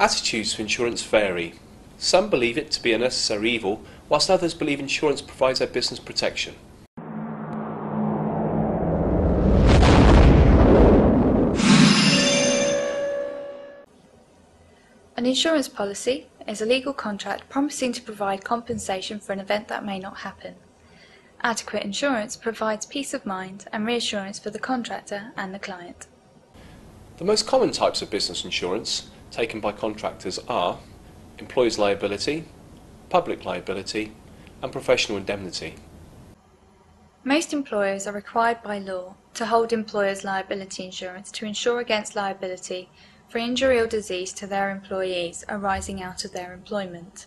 Attitudes to insurance vary. Some believe it to be a necessary evil, whilst others believe insurance provides their business protection. An insurance policy is a legal contract promising to provide compensation for an event that may not happen. Adequate insurance provides peace of mind and reassurance for the contractor and the client. The most common types of business insurance taken by contractors are employees' liability, public liability, and professional indemnity. Most employers are required by law to hold employers' liability insurance to insure against liability for injury or disease to their employees arising out of their employment.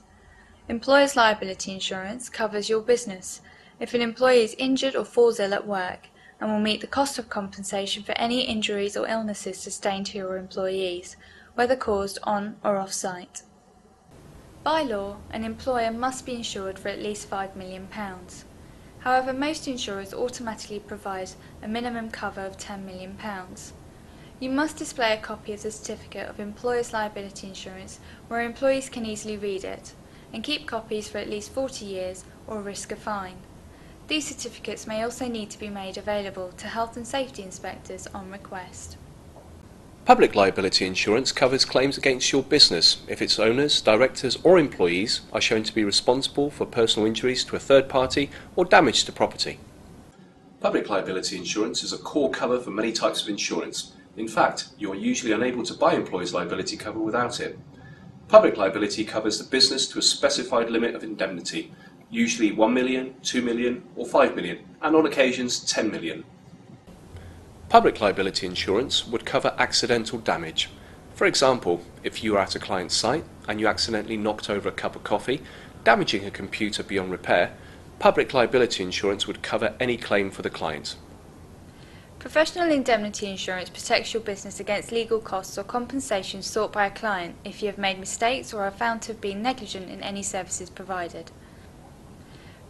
Employers' liability insurance covers your business if an employee is injured or falls ill at work and will meet the cost of compensation for any injuries or illnesses sustained to your employees, whether caused on or off site. By law, an employer must be insured for at least £5 million. However, most insurers automatically provide a minimum cover of £10 million. You must display a copy of the certificate of employer's liability insurance where employees can easily read it, and keep copies for at least 40 years or risk a fine. These certificates may also need to be made available to health and safety inspectors on request. Public liability insurance covers claims against your business if its owners, directors or employees are shown to be responsible for personal injuries to a third party or damage to property. Public liability insurance is a core cover for many types of insurance. In fact, you are usually unable to buy employees' liability cover without it. Public liability covers the business to a specified limit of indemnity, usually £1 million, £2 million or £5 million, and on occasions £10 million. Public liability insurance would cover accidental damage. For example, if you were at a client's site and you accidentally knocked over a cup of coffee, damaging a computer beyond repair, public liability insurance would cover any claim for the client. Professional indemnity insurance protects your business against legal costs or compensation sought by a client if you have made mistakes or are found to have been negligent in any services provided.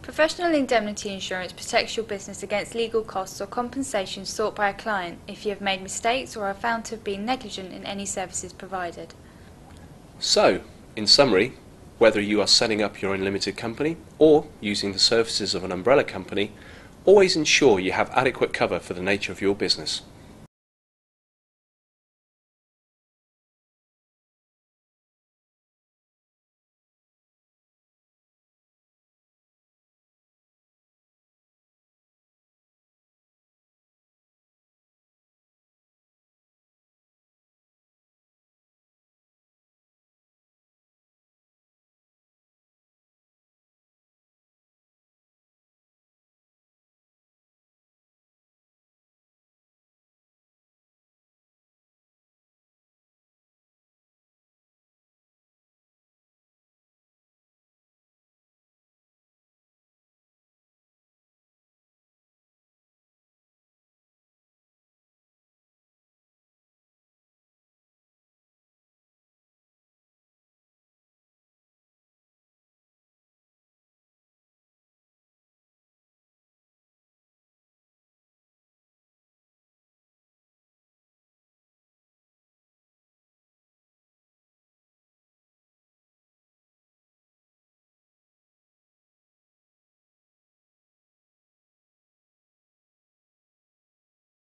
Professional indemnity insurance protects your business against legal costs or compensation sought by a client if you have made mistakes or are found to have been negligent in any services provided. So, in summary, whether you are setting up your own limited company or using the services of an umbrella company, always ensure you have adequate cover for the nature of your business.